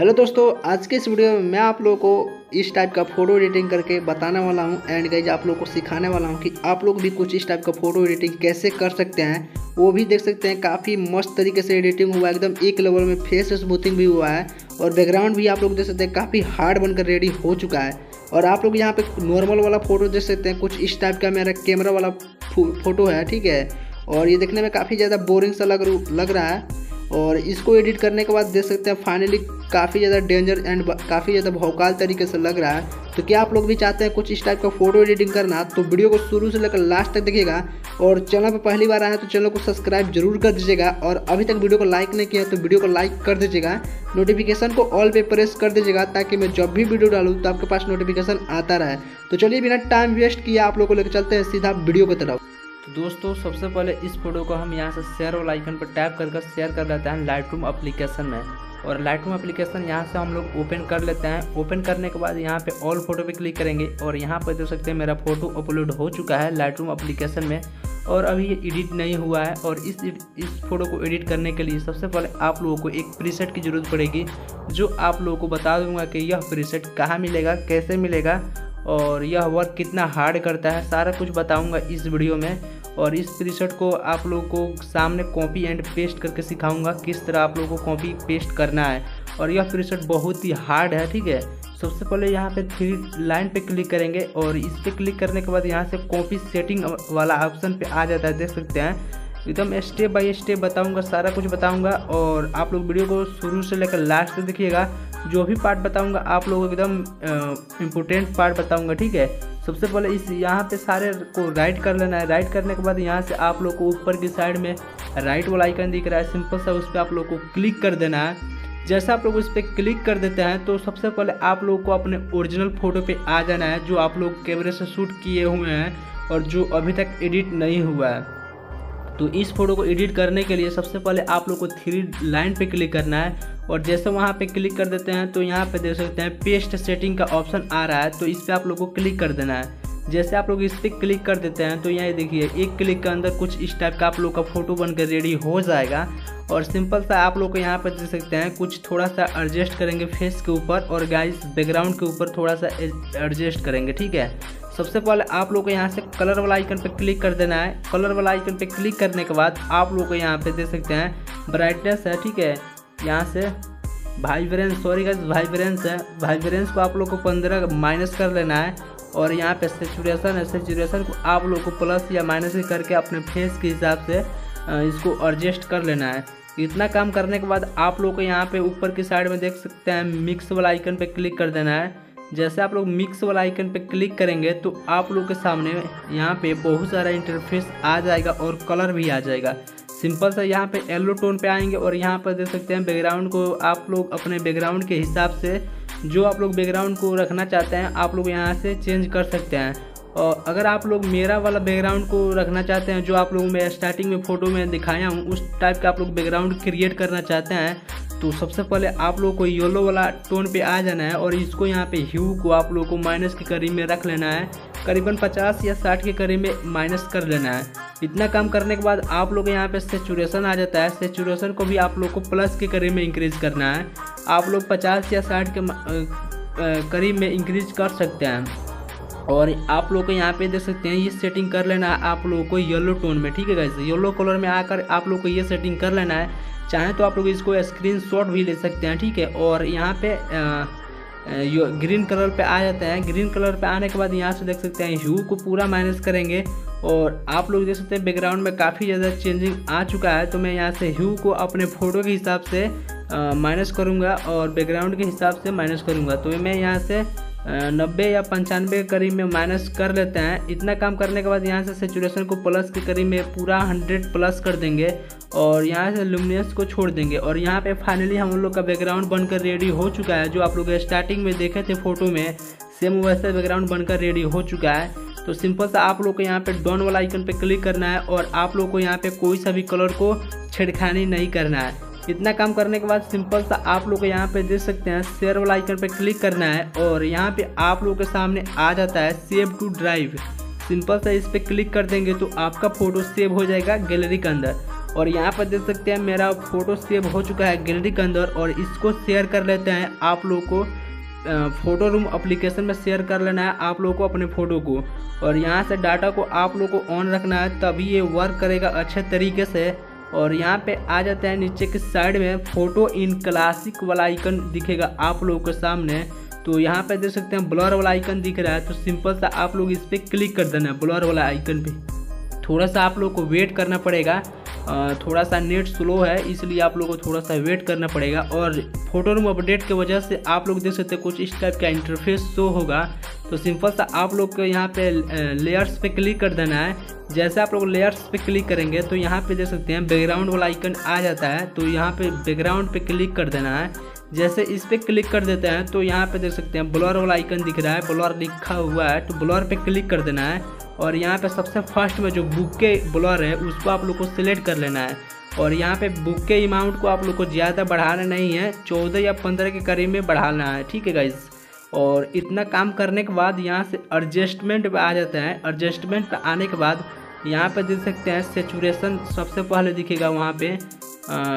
Hello दोस्तों, आज के इस वीडियो में मैं आप लोगों को इस टाइप का फ़ोटो एडिटिंग करके बताने वाला हूं एंड गाइज आप लोगों को सिखाने वाला हूं कि आप लोग भी कुछ इस टाइप का फ़ोटो एडिटिंग कैसे कर सकते हैं। वो भी देख सकते हैं, काफ़ी मस्त तरीके से एडिटिंग हुआ है, एकदम एक लेवल में फेस स्मूथिंग भी हुआ है और बैकग्राउंड भी आप लोग देख सकते हैं काफ़ी हार्ड बनकर रेडी हो चुका है। और आप लोग यहाँ पर नॉर्मल वाला फ़ोटो देख सकते हैं, कुछ इस टाइप का मेरा कैमरा वाला फ़ोटो है, ठीक है। और ये देखने में काफ़ी ज़्यादा बोरिंग सा लग रहा है और इसको एडिट करने के बाद देख सकते हैं फाइनली काफ़ी ज़्यादा डेंजर एंड काफ़ी ज़्यादा भौकाल तरीके से लग रहा है। तो क्या आप लोग भी चाहते हैं कुछ इस टाइप का फ़ोटो एडिटिंग करना, तो वीडियो को शुरू से लेकर लास्ट तक देखिएगा। और चैनल पर पहली बार आए हैं तो चैनल को सब्सक्राइब जरूर कर दीजिएगा और अभी तक वीडियो को लाइक नहीं किया है तो वीडियो को लाइक कर दीजिएगा, नोटिफिकेशन को ऑल पे प्रेस कर दीजिएगा ताकि मैं जब भी वीडियो डालूँ तो आपके पास नोटिफिकेशन आता रहे। तो चलिए बिना टाइम वेस्ट किए आप लोग को लेकर चलते हैं सीधा वीडियो की तरफ। दोस्तों, सबसे पहले इस फोटो को हम यहाँ से शेयर वाला आइकन पर टैप कर शेयर कर लेते हैं लाइटरूम एप्लीकेशन में। और लाइटरूम एप्लीकेशन यहाँ से हम लोग ओपन कर लेते हैं। ओपन करने के बाद यहाँ पे ऑल फोटो पे क्लिक करेंगे और यहाँ पर देख सकते हैं मेरा फोटो अपलोड हो चुका है लाइटरूम एप्लीकेशन में और अभी ये एडिट नहीं हुआ है। और इस फोटो को एडिट करने के लिए सबसे पहले आप लोगों को एक प्रीसेट की ज़रूरत पड़ेगी, जो आप लोगों को बता दूंगा कि यह प्रीसेट कहाँ मिलेगा, कैसे मिलेगा और यह वर्क कितना हार्ड करता है, सारा कुछ बताऊँगा इस वीडियो में। और इस प्रीसेट को आप लोगों को सामने कॉपी एंड पेस्ट करके सिखाऊंगा किस तरह आप लोगों को कॉपी पेस्ट करना है। और यह प्रीसेट बहुत ही हार्ड है, ठीक है। सबसे पहले यहाँ पे 3 लाइन पे क्लिक करेंगे और इस पे क्लिक करने के बाद यहाँ से कॉपी सेटिंग वाला ऑप्शन पे आ जाता है, देख सकते हैं। एकदम स्टेप बाय स्टेप बताऊँगा, सारा कुछ बताऊँगा और आप लोग वीडियो को शुरू से लेकर लास्ट तक देखिएगा। जो भी पार्ट बताऊँगा आप लोग एकदम इम्पोर्टेंट पार्ट बताऊँगा, ठीक है। सबसे पहले इस यहाँ पे सारे को राइट कर लेना है। राइट करने के बाद यहाँ से आप लोग को ऊपर की साइड में राइट वाला आइकन दिख रहा है सिंपल सा, उस पर आप लोग को क्लिक कर देना है। जैसा आप लोग उस पर क्लिक कर देते हैं तो सबसे पहले आप लोग को अपने ओरिजिनल फ़ोटो पे आ जाना है, जो आप लोग कैमरे से शूट किए हुए हैं और जो अभी तक एडिट नहीं हुआ है। तो इस फोटो को एडिट करने के लिए सबसे पहले आप लोग को 3 लाइन पे क्लिक करना है और जैसे वहाँ पे क्लिक कर देते हैं तो यहाँ पे देख सकते हैं पेस्ट सेटिंग का ऑप्शन आ रहा है, तो इस पर आप लोग को क्लिक कर देना है। जैसे आप लोग इस पर क्लिक कर देते हैं तो यहाँ देखिए एक क्लिक के अंदर कुछ इस टाइप का आप लोग का फ़ोटो बनकर रेडी हो जाएगा। और सिंपल सा आप लोग को यहाँ पर देख सकते हैं कुछ थोड़ा सा एडजस्ट करेंगे फेस के ऊपर और गाइस बैकग्राउंड के ऊपर थोड़ा सा एडजस्ट करेंगे, ठीक है। सबसे पहले आप लोग को यहाँ से कलर वाला आइकन पे क्लिक कर देना है। कलर वाला आइकन पे क्लिक करने के बाद आप लोग को यहाँ पे देख सकते हैं ब्राइटनेस है, ठीक है। यहाँ से वाइब्रेंस, सॉरी गाइस वाइब्रेंस है, वाइब्रेंस को आप लोग को 15 माइनस कर लेना है। और यहाँ पे सैचुरेशन है, सैचुरेशन को आप लोग को प्लस या माइनस करके अपने फेस के हिसाब से इसको एडजस्ट कर लेना है। इतना काम करने के बाद आप लोग को यहाँ पे ऊपर की साइड में देख सकते हैं मिक्स वाला आइकन पे क्लिक कर देना है। जैसे आप लोग मिक्स वाला आइकन पे क्लिक करेंगे तो आप लोग के सामने यहाँ पे बहुत सारा इंटरफेस आ जाएगा और कलर भी आ जाएगा। सिंपल सा यहाँ पे येलो टोन पे आएंगे और यहाँ पर देख सकते हैं बैकग्राउंड को आप लोग अपने बैकग्राउंड के हिसाब से, जो आप लोग बैकग्राउंड को रखना चाहते हैं आप लोग यहाँ से चेंज कर सकते हैं। और अगर आप लोग मेरा वाला बैकग्राउंड को रखना चाहते हैं, जो आप लोग मैं स्टार्टिंग में फ़ोटो में दिखाया हूँ, उस टाइप का आप लोग बैकग्राउंड क्रिएट करना चाहते हैं तो सबसे पहले आप लोग को येलो वाला टोन पे आ जाना है और इसको यहाँ पे ह्यू को आप लोग को माइनस के करीब में रख लेना है, करीबन 50 या 60 के करीब में माइनस कर लेना है। इतना काम करने के बाद आप लोग यहाँ पे सैचुरेशन आ जाता है, सैचुरेशन को भी आप लोग को प्लस के करीब में इंक्रीज़ करना है। आप लोग 50 या 60 के करीब में इंक्रीज कर सकते हैं। और आप लोग को यहाँ पे देख सकते हैं ये सेटिंग कर लेना है आप लोगों को येलो टोन में, ठीक है गाइस। येलो कलर में आकर आप लोग को ये सेटिंग कर लेना है, चाहे तो आप लोग इसको स्क्रीनशॉट भी ले सकते हैं, ठीक है। और यहाँ पे ग्रीन कलर पे आ जाते हैं। ग्रीन कलर पे आने के बाद यहाँ से देख सकते हैं ह्यू को पूरा माइनस करेंगे और आप लोग देख सकते हैं बैकग्राउंड में काफ़ी ज़्यादा चेंजिंग आ चुका है। तो मैं यहाँ से ह्यू को अपने फ़ोटो के हिसाब से माइनस करूँगा और बैकग्राउंड के हिसाब से माइनस करूँगा, तो मैं यहाँ से 90 या 95 के करीब में माइनस कर लेते हैं। इतना काम करने के बाद यहाँ से सैचुरेशन को प्लस के करीब में पूरा 100 प्लस कर देंगे और यहाँ से ल्यूमिनेंस को छोड़ देंगे। और यहाँ पे फाइनली हम लोग का बैकग्राउंड बनकर रेडी हो चुका है, जो आप लोग स्टार्टिंग में देखे थे फ़ोटो में सेम वैसा बैकग्राउंड बनकर रेडी हो चुका है। तो सिंपल सा आप लोग को यहाँ पे डॉन वाला आइकन पर क्लिक करना है और आप लोग को यहाँ पर कोई सा भी कलर को छेड़खानी नहीं करना है। इतना काम करने के बाद सिंपल सा आप लोग यहाँ पे देख सकते हैं शेयर वाला आइकन पे क्लिक करना है और यहाँ पे आप लोग के सामने आ जाता है सेव टू ड्राइव। सिंपल सा इस पर क्लिक कर देंगे तो आपका फ़ोटो सेव हो जाएगा गैलरी के अंदर। और यहाँ पर देख सकते हैं मेरा फोटो सेव हो चुका है गैलरी के अंदर। और इसको शेयर कर लेते हैं, आप लोग को फ़ोटो रूम एप्लीकेशन में शेयर कर लेना है आप लोग को अपने फ़ोटो को। और यहाँ से डाटा को आप लोग को ऑन रखना है, तभी ये वर्क करेगा अच्छे तरीके से। और यहाँ पे आ जाते हैं नीचे की साइड में फ़ोटो इन क्लासिक वाला आइकन दिखेगा आप लोगों के सामने। तो यहाँ पे देख सकते हैं ब्लर वाला आइकन दिख रहा है, तो सिंपल सा आप लोग इस पर क्लिक कर देना है ब्लर वाला आइकन पे। थोड़ा सा आप लोग को वेट करना पड़ेगा, थोड़ा सा नेट स्लो है इसलिए आप लोग को थोड़ा सा वेट करना पड़ेगा। और फोटो रूम अपडेट की वजह से आप लोग देख सकते हैं कुछ इस टाइप का इंटरफेस शो होगा। तो सिंपल सा आप लोग को यहाँ पे लेयर्स पे क्लिक कर देना है। जैसे आप लोग लेयर्स पे क्लिक करेंगे तो यहाँ पे देख सकते हैं बैकग्राउंड वाला आइकन आ जाता है, तो यहाँ पे बैकग्राउंड पे क्लिक कर देना है। जैसे इस पर क्लिक कर देते हैं तो यहाँ पे देख सकते हैं ब्लर वाला आइकन दिख रहा है, ब्लर लिखा हुआ है, तो ब्लर पे क्लिक कर देना है। और यहाँ पे सबसे फर्स्ट में जो बुके ब्लर है उसको आप लोग को सिलेक्ट कर लेना है। और यहाँ पे बुके अमाउंट को आप लोग को ज़्यादा बढ़ाना नहीं है, 14 या 15 के करीब में बढ़ाना है, ठीक है गाइस। और इतना काम करने के बाद यहाँ से एडजस्टमेंट पे आ जाते हैं। एडजस्टमेंट पे आने के बाद यहाँ पे देख सकते हैं सेचुरेशन सबसे पहले दिखेगा, वहाँ पे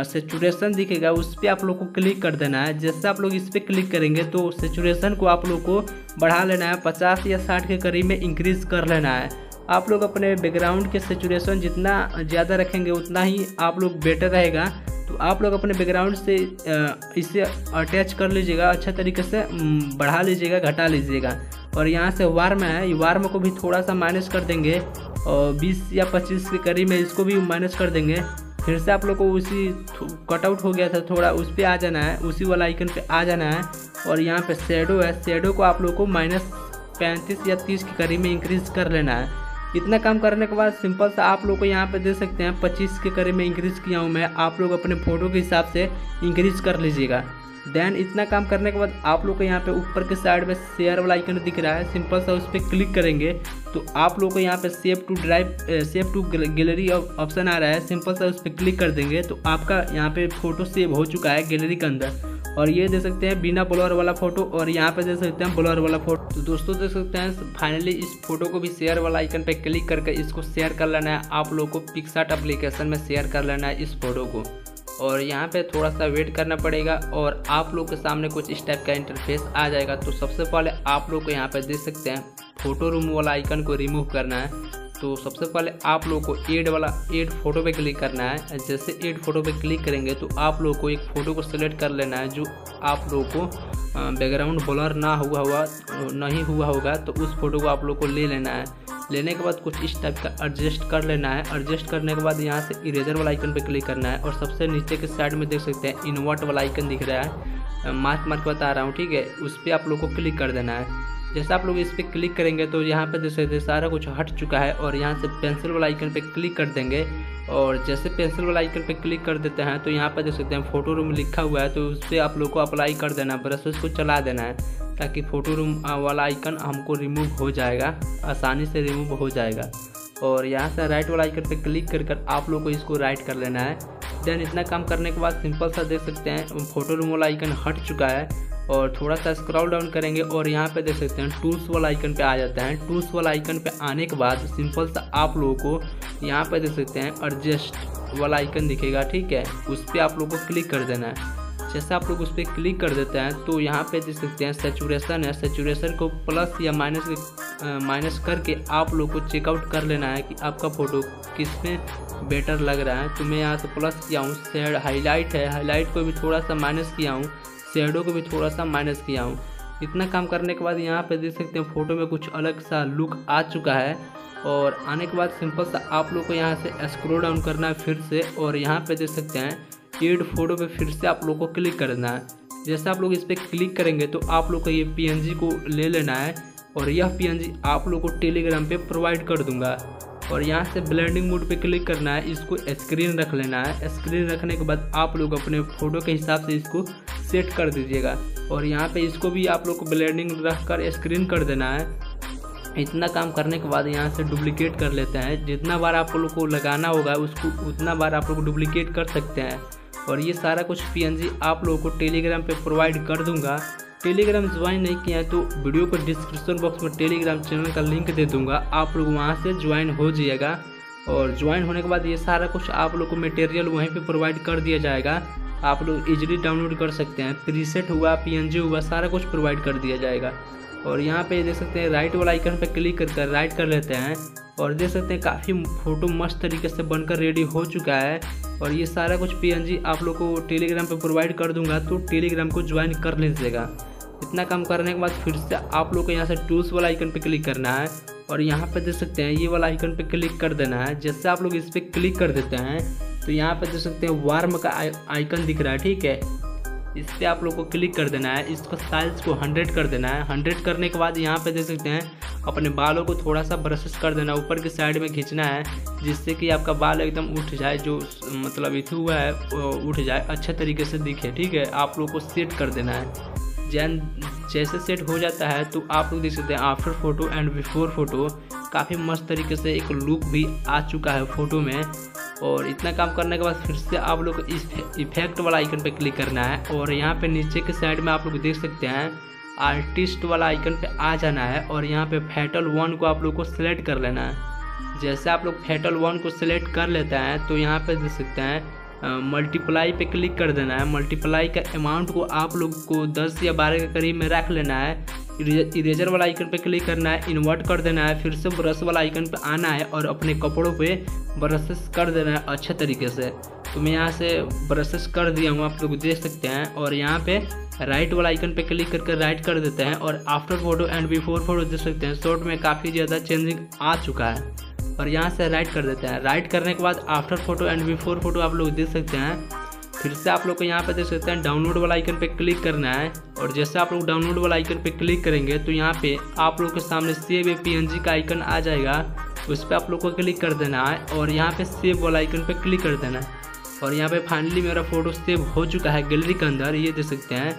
सेचुरेशन दिखेगा, उस पर आप लोग को क्लिक कर देना है। जैसे आप लोग इस पर क्लिक करेंगे तो सेचुरेशन को आप लोग को बढ़ा लेना है, 50 या 60 के करीब में इंक्रीज़ कर लेना है। आप लोग अपने बैकग्राउंड के सेचुरेशन जितना ज़्यादा रखेंगे उतना ही आप लोग बेटर रहेगा। तो आप लोग अपने बैकग्राउंड से इसे अटैच कर लीजिएगा, अच्छा तरीके से बढ़ा लीजिएगा, घटा लीजिएगा। और यहाँ से वार्म है, वार्म को भी थोड़ा सा माइनस कर देंगे और 20 या 25 के करीब में इसको भी माइनस कर देंगे। फिर से आप लोग को उसी कटआउट हो गया था थोड़ा, उस पर आ जाना है, उसी वाला आइकन पे आ जाना है। और यहाँ पे शैडो है, शैडो को आप लोग को -35 या 30 के करीब में इंक्रीज कर लेना है। इतना काम करने के बाद सिंपल सा आप लोग को यहाँ पे दे सकते हैं 25 के करीब में इंक्रीज़ किया हूँ मैं, आप लोग अपने फ़ोटो के हिसाब से इंक्रीज़ कर लीजिएगा। देन इतना काम करने के बाद आप लोग को यहाँ पे ऊपर के साइड में शेयर वाला आइकन दिख रहा है, सिंपल सा उस पर क्लिक करेंगे तो आप लोग को यहाँ पे save to drive, save to gallery option आ रहा है, सिंपल सा उस पर क्लिक कर देंगे तो आपका यहाँ पे फ़ोटो सेव हो चुका है गैलरी के अंदर। और ये दे सकते हैं बिना ब्लर वाला फ़ोटो, और यहाँ पे दे सकते हैं ब्लर वाला फ़ोटो। तो दोस्तों देख सकते हैं फाइनली इस फोटो को भी शेयर वाला आइकन पर क्लिक करके इसको शेयर कर लेना है, आप लोग को पिक्सआर्ट एप्लीकेशन में शेयर कर लेना है इस फोटो को। और यहाँ पे थोड़ा सा वेट करना पड़ेगा और आप लोग के सामने कुछ इस टाइप का इंटरफेस आ जाएगा। तो सबसे पहले आप लोग को यहाँ पे देख सकते हैं फ़ोटो रूम वाला आइकन को रिमूव करना है। तो सबसे पहले आप लोग को ऐड फोटो पे क्लिक करना है। जैसे ऐड फोटो पे क्लिक करेंगे तो आप लोग को एक फ़ोटो को सिलेक्ट कर लेना है जो आप लोग को बैकग्राउंड ब्लर नहीं हुआ होगा, तो उस फोटो को आप लोग को ले लेना है। लेने के बाद कुछ इस टाइप का एडजस्ट कर लेना है। एडजस्ट करने के बाद यहाँ से इरेजर वाला आइकन पे क्लिक करना है। और सबसे नीचे के साइड में देख सकते हैं इन्वर्ट वाला आइकन दिख रहा है, मार्क बता रहा हूँ, ठीक है, उस पर आप लोग को क्लिक कर देना है। जैसे आप लोग इस पर क्लिक करेंगे तो यहाँ पे देख सकते हैं सारा कुछ हट चुका है। और यहाँ से पेंसिल वाला आइकन पे क्लिक कर देंगे, और जैसे पेंसिल वाला आइकन पे क्लिक कर देते हैं तो यहाँ पे देख सकते हैं फ़ोटो रूम लिखा हुआ है, तो उस पर आप लोग को अप्लाई कर देना है, ब्रशेस को चला देना है ताकि फ़ोटो रूम वाला आइकन हमको रिमूव हो जाएगा, आसानी से रिमूव हो जाएगा। और यहाँ से राइट वाला आइकन पे क्लिक कर आप लोग को इसको राइट कर लेना है। देन इतना काम करने के बाद सिंपल सा देख सकते हैं फ़ोटो रूम वाला आइकन हट चुका है। और थोड़ा सा स्क्रॉल डाउन करेंगे और यहाँ पे देख सकते हैं टूल्स वाला आइकन पे आ जाते हैं। टूल्स वाला आइकन पे आने के बाद सिंपल सा आप लोगों को यहाँ पे देख सकते हैं एडजस्ट वाला आइकन दिखेगा, ठीक है, उस पर आप लोगों को क्लिक कर देना है। जैसे आप लोग उस पर क्लिक कर देते हैं तो यहाँ पे देख सकते हैं सेचुरेशन है, सेचुरेशन को प्लस या माइनस करके आप लोग को चेकआउट कर लेना है कि आपका फ़ोटो किस में बेटर लग रहा है। तो मैं यहाँ से प्लस किया हूँ, शेड हाईलाइट है, हाईलाइट को भी थोड़ा सा माइनस किया हूँ, शेडो को भी थोड़ा सा माइनस किया हूँ। इतना काम करने के बाद यहाँ पे देख सकते हैं फ़ोटो में कुछ अलग सा लुक आ चुका है। और आने के बाद सिंपल सा आप लोग को यहाँ से स्क्रॉल डाउन करना है फिर से, और यहाँ पे देख सकते हैं ऐड फोटो पे फिर से आप लोग को क्लिक करना है। जैसे आप लोग इस पर क्लिक करेंगे तो आप लोग को ये PNG को ले लेना है, और यह PNG आप लोग को टेलीग्राम पर प्रोवाइड कर दूँगा। और यहाँ से ब्लेंडिंग मोड पे क्लिक करना है, इसको स्क्रीन रख लेना है। स्क्रीन रखने के बाद आप लोग अपने फ़ोटो के हिसाब से इसको सेट कर दीजिएगा। और यहाँ पे इसको भी आप लोग को ब्लेंडिंग रख कर स्क्रीन कर देना है। इतना काम करने के बाद यहाँ से डुप्लीकेट कर लेते हैं, जितना बार आप लोग को लगाना होगा उसको उतना बार आप लोग डुप्लीकेट कर सकते हैं। और ये सारा कुछ PNG आप लोगों को टेलीग्राम पर प्रोवाइड कर दूँगा। टेलीग्राम ज्वाइन नहीं किया है तो वीडियो को डिस्क्रिप्शन बॉक्स में टेलीग्राम चैनल का लिंक दे दूंगा, आप लोग वहां से ज्वाइन हो जाइएगा। और ज्वाइन होने के बाद ये सारा कुछ आप लोग को मटेरियल वहीं पे प्रोवाइड कर दिया जाएगा। आप लोग इजीली डाउनलोड कर सकते हैं, प्रीसेट हुआ, पीएनजी हुआ, सारा कुछ प्रोवाइड कर दिया जाएगा। और यहाँ पे देख सकते हैं राइट वाला आइकन पे क्लिक करके राइट कर लेते हैं और देख सकते हैं काफ़ी फ़ोटो मस्त तरीके से बनकर रेडी हो चुका है। और ये सारा कुछ पीएनजी आप लोग को टेलीग्राम पे प्रोवाइड कर दूंगा, तो टेलीग्राम को ज्वाइन कर लीजिएगा। इतना काम करने के बाद फिर से आप लोग को यहाँ से टूल्स वाला आइकन पे क्लिक करना है और यहाँ पे देख सकते हैं ये वाला आइकन पे क्लिक कर देना है। जैसे आप लोग इस पर क्लिक कर देते हैं तो यहाँ पे देख सकते हैं वार्म का आइकन दिख रहा है, ठीक है, इस पर आप लोग को क्लिक कर देना है। इसको साइज को 100 कर देना है। 100 करने के बाद यहाँ पे देख सकते हैं अपने बालों को थोड़ा सा ब्रशेस कर देना, ऊपर की साइड में खींचना है जिससे कि आपका बाल एकदम उठ जाए, जो मतलब इथु हुआ है उठ जाए, अच्छे तरीके से दिखे, ठीक है। आप लोग को सेट कर देना है। जैसे सेट हो जाता है तो आप लोग देख सकते हैं after photo and before photo काफ़ी मस्त तरीके से एक लुक भी आ चुका है फ़ोटो में। और इतना काम करने के बाद फिर से आप लोग इस इफेक्ट वाला आइकन पे क्लिक करना है और यहाँ पे नीचे के साइड में आप लोग देख सकते हैं आर्टिस्ट वाला आइकन पे आ जाना है और यहाँ पे फैटल वन को आप लोग को सिलेक्ट कर लेना है। जैसे आप लोग फैटल वन को सिलेक्ट कर लेते हैं तो यहाँ पे देख सकते हैं मल्टीप्लाई पे क्लिक कर देना है। मल्टीप्लाई का अमाउंट को आप लोग को 10 या 12 के करीब में रख लेना है। इरेजर वाला आइकन पे क्लिक करना है, इन्वर्ट कर देना है, फिर से ब्रश वाला आइकन पे आना है और अपने कपड़ों पे ब्रशेस कर देना है अच्छे तरीके से। तो मैं यहाँ से ब्रशेस कर दिया हूँ, आप लोग देख सकते हैं। और यहाँ पर राइट वाला आइकन पे क्लिक करके राइट कर देते हैं और after photo and before photo देख सकते हैं शॉर्ट में काफ़ी ज़्यादा चेंजिंग आ चुका है। और यहाँ से राइट कर देते हैं। राइट करने के बाद after photo and before photo आप लोग देख सकते हैं। फिर से आप लोग को यहाँ पे देख सकते हैं डाउनलोड वाला आइकन पे क्लिक करना है और जैसे आप लोग डाउनलोड वाला आइकन पे क्लिक करेंगे तो यहाँ पे आप लोग के सामने सेव ए पीएनजी का आइकन आ जाएगा, उस पर आप लोग को क्लिक कर देना है और यहाँ पर सेव वाला आइकन पर क्लिक कर देना है। और यहाँ पर फाइनली मेरा फोटो सेव हो चुका है गैलरी के अंदर, ये देख सकते हैं।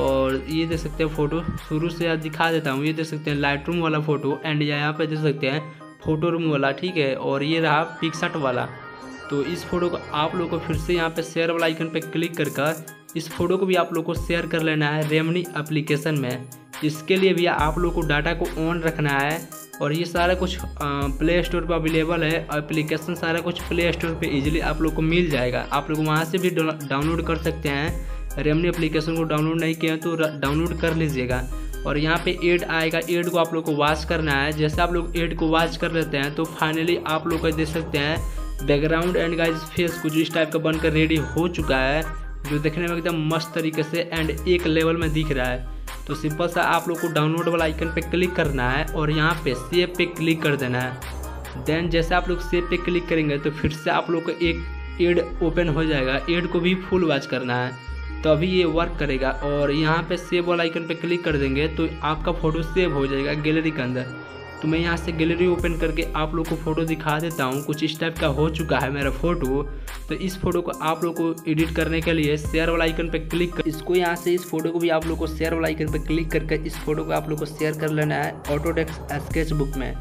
और ये देख सकते हैं फ़ोटो शुरू से दिखा देता हूँ, ये देख सकते हैं लाइटरूम वाला फ़ोटो एंड यहाँ पर देख सकते हैं फ़ोटो रूम वाला, ठीक है। और ये रहा पिक्सआर्ट वाला। तो इस फोटो को आप लोग को फिर से यहाँ पे शेयर वाला आइकन पे क्लिक करके इस फोटो को भी आप लोग को शेयर कर लेना है रेमनी एप्लीकेशन में। इसके लिए भी आप लोग को डाटा को ऑन रखना है और ये सारा कुछ प्ले स्टोर पर अवेलेबल है एप्लीकेशन, सारा कुछ प्ले स्टोर पर ईजिली आप लोग को मिल जाएगा। आप लोग वहाँ से भी डाउनलोड कर सकते हैं। रेमनी एप्लीकेशन को डाउनलोड नहीं किया तो डाउनलोड कर लीजिएगा। और यहाँ पे एड आएगा, एड को आप लोग को वॉच करना है। जैसे आप लोग एड को वॉच कर लेते हैं तो फाइनली आप लोग देख सकते हैं बैकग्राउंड एंड गाइस फेस कुछ इस टाइप का बनकर रेडी हो चुका है, जो देखने में एकदम मस्त तरीके से एंड एक लेवल में दिख रहा है। तो सिंपल सा आप लोग को डाउनलोड वाला आइकन पे क्लिक करना है और यहाँ पे सेव पे क्लिक कर देना है। देन जैसे आप लोग सेव पे क्लिक करेंगे तो फिर से आप लोग को एक एड ओपन हो जाएगा, एड को भी फुल वॉच करना है तो अभी ये वर्क करेगा। और यहाँ पे सेव वाला आइकन पे क्लिक कर देंगे तो आपका फ़ोटो सेव हो जाएगा गैलरी के अंदर। तो मैं यहाँ से गैलरी ओपन करके आप लोग को फ़ोटो दिखा देता हूँ, कुछ इस टाइप का हो चुका है मेरा फ़ोटो। तो इस फोटो को आप लोग को एडिट करने के लिए शेयर वाला आइकन पे क्लिक कर इसको यहाँ से इस फोटो को भी आप लोग को शेयर वाला आइकन पर क्लिक करके इस फोटो को आप लोग को शेयर कर लेना है ऑटोडेस्क स्केचबुक में।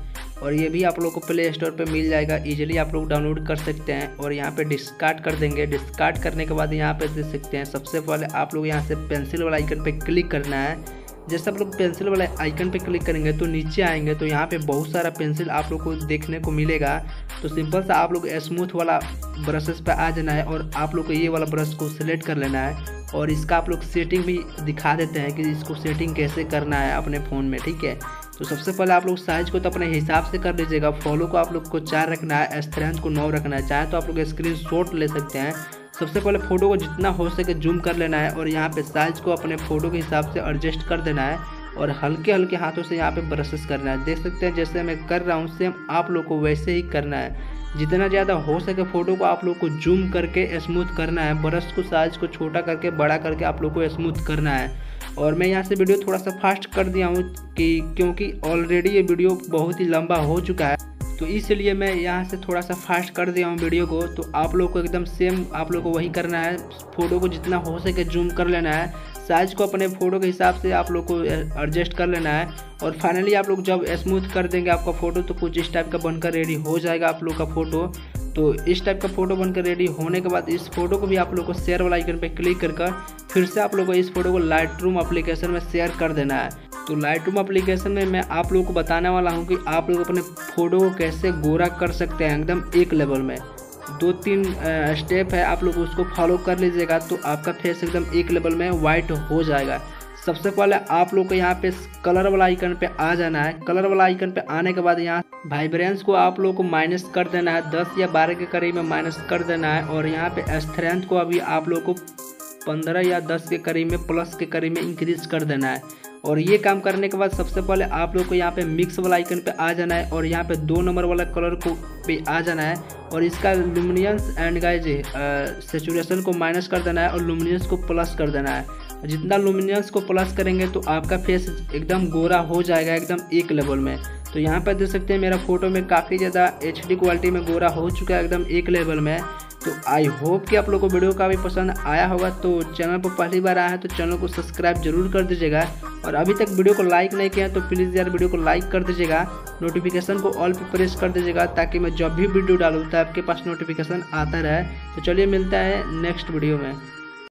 और ये भी आप लोग को प्ले स्टोर पे मिल जाएगा, इजीली आप लोग डाउनलोड कर सकते हैं। और यहाँ पे डिस्कार्ड कर देंगे। डिस्कार्ड करने के बाद यहाँ पे देख सकते हैं सबसे पहले आप लोग यहाँ से पेंसिल वाला आइकन पे क्लिक करना है। जैसे आप लोग पेंसिल वाला आइकन पे क्लिक करेंगे तो नीचे आएंगे तो यहाँ पे बहुत सारा पेंसिल आप लोग को देखने को मिलेगा। तो सिंपल सा आप लोग स्मूथ वाला ब्रशेस पे आ जाना है और आप लोग को ये वाला ब्रश को सिलेक्ट कर लेना है। और इसका आप लोग सेटिंग भी दिखा देते हैं कि इसको सेटिंग कैसे करना है अपने फ़ोन में, ठीक है। तो सबसे पहले आप लोग साइज़ को तो अपने हिसाब से कर लीजिएगा। फॉलो को आप लोग को 4 रखना है, स्ट्रेंथ को 9 रखना है। चाहे तो आप लोग स्क्रीन शॉट ले सकते हैं। सबसे पहले फ़ोटो को जितना हो सके जूम कर लेना है और यहाँ पे साइज़ को अपने फ़ोटो के हिसाब से एडजस्ट कर देना है और हल्के हल्के हाथों से यहाँ पे ब्रशेस करना है। देख सकते हैं जैसे मैं कर रहा हूँ सेम आप लोग को वैसे ही करना है। जितना ज़्यादा हो सके फ़ोटो को आप लोग को जूम करके स्मूथ करना है। ब्रश को साइज को छोटा करके बड़ा करके आप लोग को स्मूथ करना है। और मैं यहाँ से वीडियो थोड़ा सा फास्ट कर दिया हूँ कि क्योंकि ऑलरेडी ये वीडियो बहुत ही लंबा हो चुका है तो इसलिए मैं यहाँ से थोड़ा सा फास्ट कर दिया हूँ वीडियो को। तो आप लोग को एकदम सेम आप लोग को वही करना है। फ़ोटो को जितना हो सके जूम कर लेना है, साइज़ को अपने फ़ोटो के हिसाब से आप लोग को एडजस्ट कर लेना है। और फाइनली आप लोग जब स्मूथ कर देंगे आपका फ़ोटो तो कुछ इस टाइप का बनकर रेडी हो जाएगा आप लोग का फ़ोटो। तो इस टाइप का फ़ोटो बनकर रेडी होने के बाद इस फोटो को भी आप लोग को शेयर वाला आइकन पर क्लिक करके फिर से आप लोग को इस फोटो को लाइटरूम एप्लीकेशन में शेयर कर देना है। तो लाइटरूम एप्लीकेशन में मैं आप लोगों को बताने वाला हूं कि आप लोग अपने फोटो को कैसे गोरा कर सकते हैं एकदम एक लेवल में। 2-3 स्टेप है, आप लोग उसको फॉलो कर लीजिएगा तो आपका फेस एकदम एक लेवल में वाइट हो जाएगा। सबसे पहले आप लोग को यहाँ पे कलर वाला आइकन पे आ जाना है। कलर वाला आइकन पे आने के बाद यहाँ वाइब्रेंस को आप लोग को माइनस कर देना है, 10 या 12 के करीब में माइनस कर देना है। और यहाँ पे स्ट्रेंथ को अभी आप लोग को 15 या 10 के करीब में प्लस के करीब में इंक्रीज कर देना है। और ये काम करने के बाद सबसे पहले आप लोग को यहाँ पे मिक्स वाला आइकन पे आ जाना है और यहाँ पे 2 नंबर वाला कलर को पे आ जाना है और इसका लुमिनियंस एंड गाइज सेचुरेशन को माइनस कर देना है और लुमिनियंस को प्लस कर देना है। जितना लुमिनियंस को प्लस करेंगे तो आपका फेस एकदम गोरा हो जाएगा एकदम एक लेवल में। तो यहाँ पर देख सकते हैं मेरा फोटो में काफ़ी ज़्यादा HD क्वालिटी में गोरा हो चुका है एकदम एक लेवल में। तो आई होप कि आप लोगों को वीडियो काफ़ी पसंद आया होगा। तो चैनल पर पहली बार आया है तो चैनल को सब्सक्राइब जरूर कर दीजिएगा और अभी तक वीडियो को लाइक नहीं किया तो प्लीज़ यार वीडियो को लाइक कर दीजिएगा, नोटिफिकेशन को ऑल पे प्रेस कर दीजिएगा ताकि मैं जब भी वीडियो डालूँ तो आपके पास नोटिफिकेशन आता रहे। तो चलिए मिलता है नेक्स्ट वीडियो में।